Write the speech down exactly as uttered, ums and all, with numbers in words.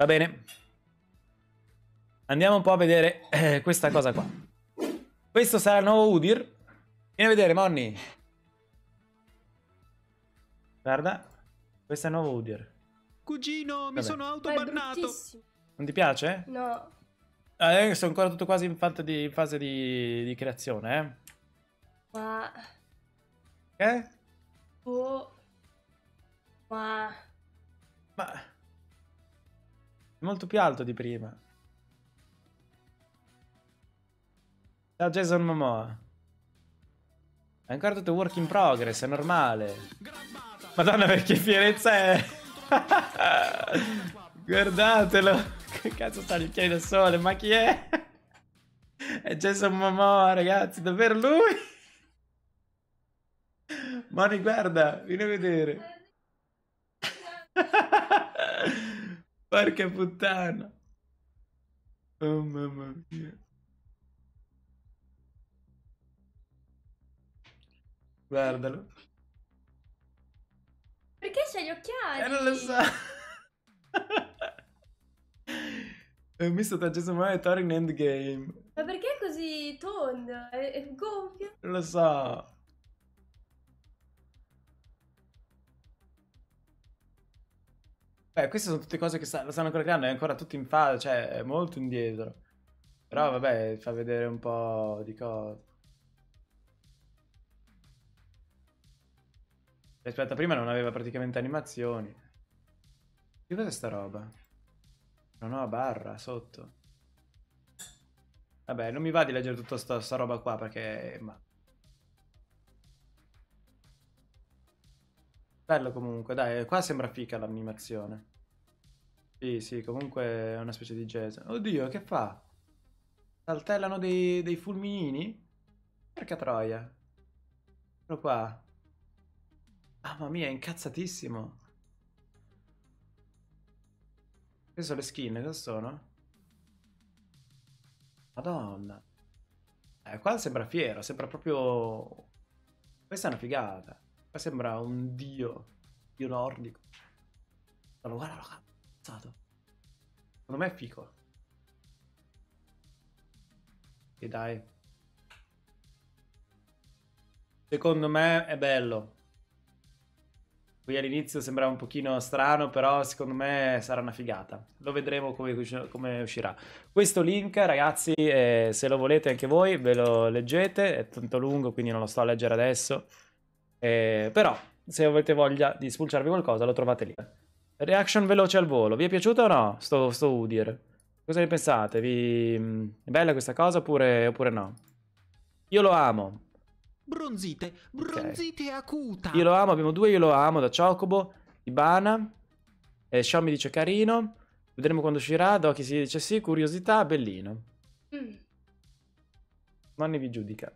Va bene. Andiamo un po' a vedere eh, questa cosa qua. Questo sarà il nuovo Udyr. Vieni a vedere, Monni. Guarda. Questo è il nuovo Udyr. Cugino, mi Vabbè. sono autobannato. Non ti piace? No. Eh, sono ancora tutto quasi in fase di, in fase di, di creazione, eh. Ma... Eh? Oh. Ma... Ma... È molto più alto di prima. Ciao Jason Momoa. È ancora tutto work in progress, è normale. Madonna, perché fierezza è... Guardatelo. Che cazzo sta gli occhiali da sole, ma chi è? È Jason Momoa, ragazzi, davvero lui? Moni, guarda, vieni a vedere. Porca puttana. Oh mamma mia. Guardalo. Perché c'ha gli occhiali? Eh, non lo so. Ho visto tra Jason Momoa e Thor in Endgame. Ma perché è così tondo? È, è gonfio? Non lo so. Beh, queste sono tutte cose che sta, lo stanno ancora creando, è ancora tutto in fase, cioè è molto indietro. Però vabbè, fa vedere un po' di cose. Rispetto a prima non aveva praticamente animazioni. Che cos'è sta roba? Non ho barra sotto. Vabbè, non mi va di leggere tutta sta, sta roba qua perché... Ma... Bello comunque, dai, qua sembra fica l'animazione. Sì, sì, comunque è una specie di jazz. Oddio, che fa? Saltellano dei, dei fulminini? Porca troia. Eccolo qua. Ah, mamma mia, è incazzatissimo. Queste sono le skin, cosa sono? Madonna. Eh, qua sembra fiero, sembra proprio... Questa è una figata. Qua sembra un dio, dio nordico. Guarda, guarda, l'ho cazzato. Secondo me è fico. E dai. Secondo me è bello. Qui all'inizio sembrava un pochino strano, però secondo me sarà una figata. Lo vedremo come, come uscirà. Questo link, ragazzi, eh, se lo volete anche voi, ve lo leggete. È tanto lungo, quindi non lo sto a leggere adesso. Eh, però se avete voglia di spulciarvi qualcosa lo trovate lì. Reaction veloce al volo, vi è piaciuto o no sto, sto Udyr? Cosa ne pensate? Vi... È bella questa cosa oppure, oppure no? Io lo amo. Bronzite, bronzite okay. acuta. Io lo amo, abbiamo due io lo amo da Chocobo, Ibana, eh, Sean mi dice carino, vedremo quando uscirà, Doki si dice sì, curiosità, bellino. Nonni vi giudica.